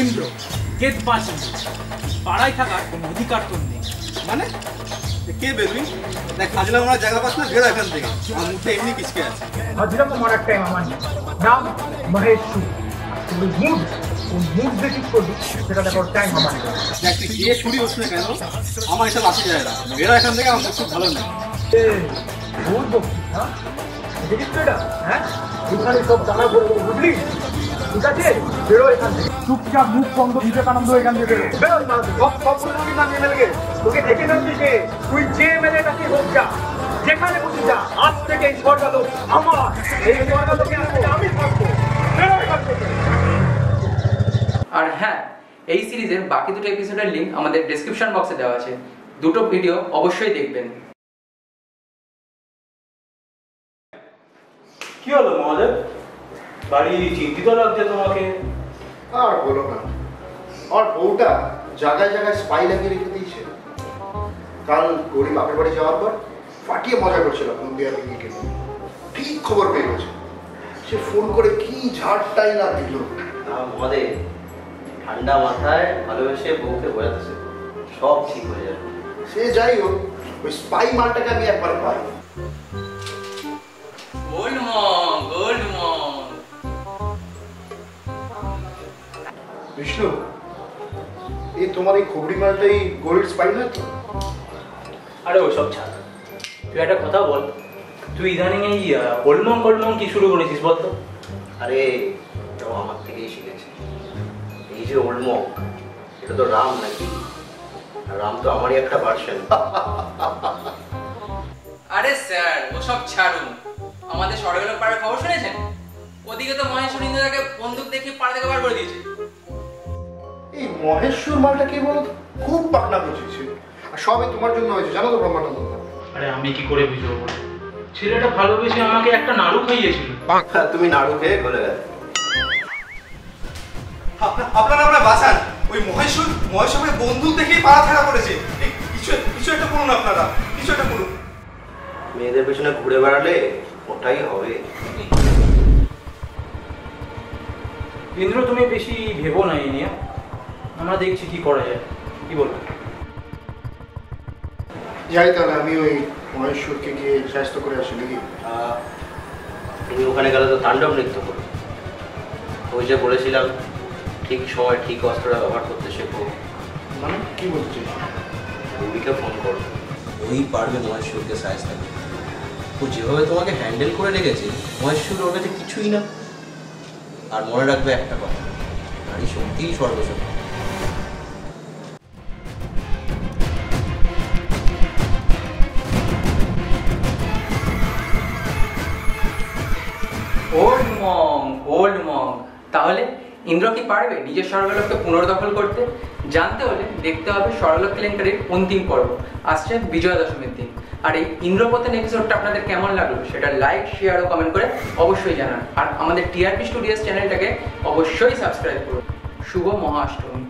ইন্দ্র কে পাশে পাড়ায় থাকার কোনো অধিকার তো নেই। মানে কে বেলবি না খাজনা মারা জায়গা পাস না ঘেরা এখান থেকে আমার মুখে এমনি কিচকে আছে। হাজরা তো মারার টাইম আমার নাম মহেশ তুমি মুখ কোন মুখ দেখি করবি সেটা দেখো টাইম আমার দেখ তুই কে ছুরি হচ্ছে কেন আমার এটা লাঠি যায় না ঘেরা এখান থেকে আমার খুব ভালো না এ ভুল বকছিস না দেখি তো এটা হ্যাঁ ওখানে সব জানা বলবো বুঝলি ঠিক আছে বেরো এখান থেকে চুপচাপ মুখ বন্ধ বিবেকানন্দ এখান থেকে বেরো না সব সবগুলোই না নিয়ে মেলকে তোকে দেখে না দিকে তুই যে মেলে নাকি হোক যা যেখানে খুশি যা আজ থেকে এই স্বর্গলোক আমার এই স্বর্গলোকে আমি থাকবো বেরো এখান থেকে। আর হ্যাঁ এই সিরিজের বাকি দুটো এপিসোডের লিংক আমাদের ডেসক্রিপশন বক্সে দেওয়া আছে, দুটো ভিডিও অবশ্যই দেখবেন। কি হলো মহাদেব বাড়ি চিন্তিত লাগছে তোমাকে? আর বলো না, আর বউটা জায়গায় জায়গায় স্পাই লাগিয়ে রেখে দিয়েছে। কাল গরিব বাপের বাড়ি যাওয়ার পর ফাটিয়ে মজা করছিল ইন্ডিয়াকে ঠিক খবর পেয়ে গেছে, সে ফোন করে কি ঝাড়টাই না দিল। মহাদেব ঠান্ডা মাথায় ভালোবেসে বউকে বোঝাতেছে সব ঠিক হয়ে যাবে। সে যাই হোক ওই স্পাই মালটাকে আমি একবার পাই। বিষ্ণু এ তোমার এই খবরি মালটাই গোল্ড স্পাই না তো? আরে ওসব ছাড়, তুই একটা কথা বল, তুই ইদানিং এই গোলমং কি শুরু করেছিস বল তো? আরে তাও আমার থেকেই শিখেছে। এই যে গোলমং এটা তো রাম নাকি? রাম তো আমারই একটা ভার্সন। আরে স্যার ওসব ছাড়ুন, আমাদের স্বর্গলোক পাড়ার খবর শুনেছেন? ওদিকে তো মহেশ্বর ইন্দ্রকে বন্দুক দেখিয়ে পাড়া থেকে বার করে দিয়েছে। এই মহেশ্বর মালটা কি বল খুব পাকনা বুঝেছে আর সবে তোমার জন্য হয়েছে জানো তো ব্রহ্মানন্দ। আরে আমি কি করে বুঝবো, ছেলেটা ভালোবেসে আমাকে একটা নাড়ু খাইয়েছিল। তুমি নাড়ু খেয়ে গলে গেলে আপনারা আপনারা বাঁচান, ওই মহেশ্বরের বন্দুক দেখিয়ে পাড়া ছাড়া করেছে। কিছু একটা করুন আপনারা, কিছু একটা করুন। মেয়েদের পেছনে ঘুরে বেড়ালে ওটাই হবে। ইন্দ্র তুমি বেশি ভেবো না এই নিয়ে, আমরা দেখছি কি করা যায়। কি বলবো যাই তাহলে আমি ওই মহেশ্বরকে গিয়ে শাস্ত করে আসি নাকি? তুমি ওখানে গেলে তো তাণ্ডব নৃত্য করো। ওই যে বলেছিলাম ঠিক সময় ঠিক অস্ত্রটা ব্যবহার করতে শেখো। মানে কি বলছি রবিকে ফোন করো, ওই পারবে মহেশ্বরকে শাস্ত করতে। ও যেভাবে তোমাকে হ্যান্ডেল করে রেখেছে মহেশ্বর ওর কাছে কিছুই না। আর মনে রাখবে একটা কথা, নারী শক্তিই সর্বশক্তি। তাহলে ইন্দ্র কি পারবে নিজের স্বর্গলোককে পুনর্দখল করতে? জানতে হলে দেখতে হবে স্বর্গলোক কেলেঙ্কারির অন্তিম পর্ব, আসছে বিজয়া দশমীর দিন। আর এই ইন্দ্রপতন এপিসোডটা আপনাদের কেমন লাগলো সেটা লাইক, শেয়ার ও কমেন্ট করে অবশ্যই জানান। আর আমাদের টিআরপি স্টুডিওস চ্যানেলটাকে অবশ্যই সাবস্ক্রাইব করুন। শুভ মহাঅষ্টমী।